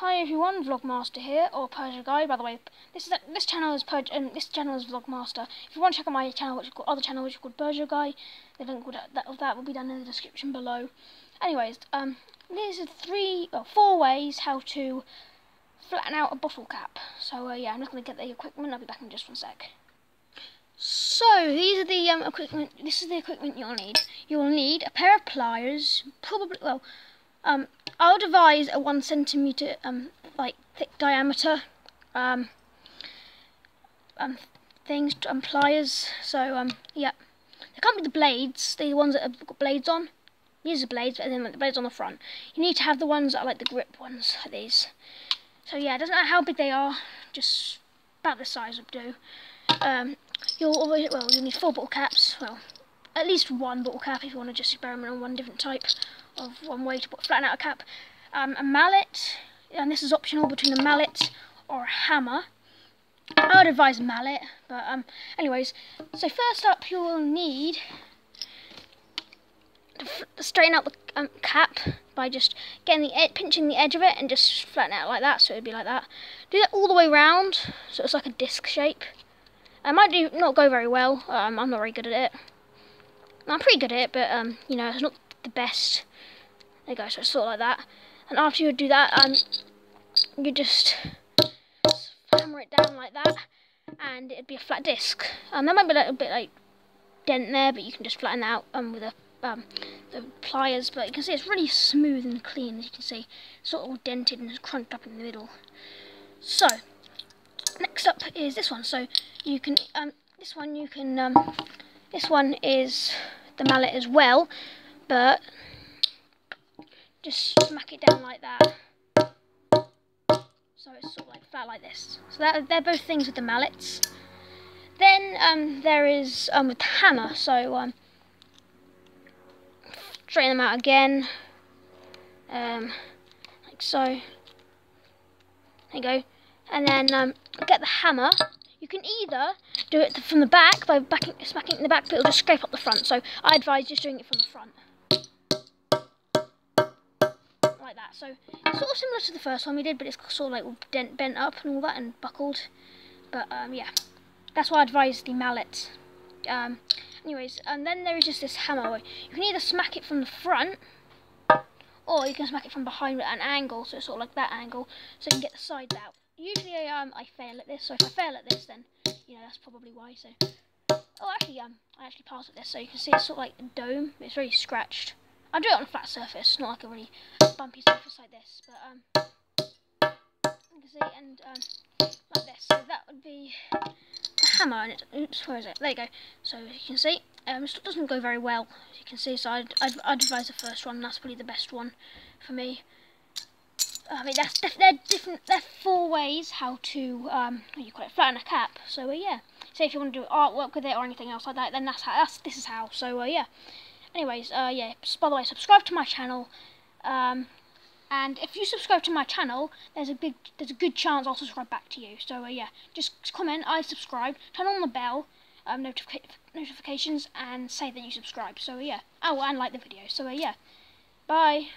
Hi everyone, Vlogmaster here, or Peugeot Guy. By the way, this channel is Vlogmaster. If you want to check out my channel, which is called Peugeot Guy, the link of that will be down in the description below. Anyways, these are four ways how to flatten out a bottle cap. So yeah, I'm not going to get the equipment. I'll be back in just one sec. So these are the equipment. This is the equipment you'll need. You'll need a pair of pliers, probably. Well, I'll devise a 1 centimetre thick diameter things and pliers. So yeah, they come with the blades. They're the ones that have got blades on. These are blades, but then the blades on the front. You need to have the ones that are like the grip ones, like these. So yeah, it doesn't matter how big they are. Just about the size would do. You'll need 4 bottle caps. Well, at least 1 bottle cap if you want to just experiment on one way to flatten out a cap. A mallet, and this is optional between a mallet or a hammer. I would advise a mallet, but anyways. So first up, you will need to straighten out the cap by just getting pinching the edge of it and just flatten it out like that. So it'd be like that. Do that all the way round, so it's like a disc shape. It might not go very well. I'm not very good at it. I'm pretty good at it, but you know, it's not the best. There you go, so it's sort of like that. And after you do that, you just hammer it down like that, and it'd be a flat disc. There might be a little bit like dent there, but you can just flatten that out with the pliers. But you can see it's really smooth and clean, as you can see. It's sort of all dented and crunched up in the middle. So next up is this one. So you can this one is the mallet as well, but just smack it down like that, so it's sort of like flat like this. So they're both things with the mallets. Then there is with the hammer. So straighten them out again, like so. There you go. And then get the hammer. You can either do it from the back by smacking it in the back, but it'll just scrape up the front. So I advise just doing it from the front, like that. So it's sort of similar to the first one we did, but it's sort of like bent up and all that and buckled. But yeah, that's why I advise the mallet. Anyways, and then there is just this hammer. You can either smack it from the front, or you can smack it from behind at an angle, so it's sort of like that angle, so you can get the sides out. Usually I fail at this, so if I fail at this, then you know that's probably why. So, oh, actually I actually passed at this, so you can see it's sort of like a dome. It's really scratched. I do it on a flat surface, not like a really bumpy surface like this. But you can see, and like this. So that would be the hammer. And it, oops, where is it? There you go. So you can see, it doesn't go very well, as you can see. So I'd advise the first one. That's probably the best one for me. I mean, they're 4 ways how to flatten a cap. So yeah, so if you want to do artwork with it or anything else like that, then this is how. So yeah. Anyways, yeah. By the way, subscribe to my channel. And if you subscribe to my channel, there's a good chance I'll subscribe back to you. So yeah, just comment I subscribe, turn on the bell, notifications, and say that you subscribe. So yeah. Oh, and like the video. So yeah. Bye.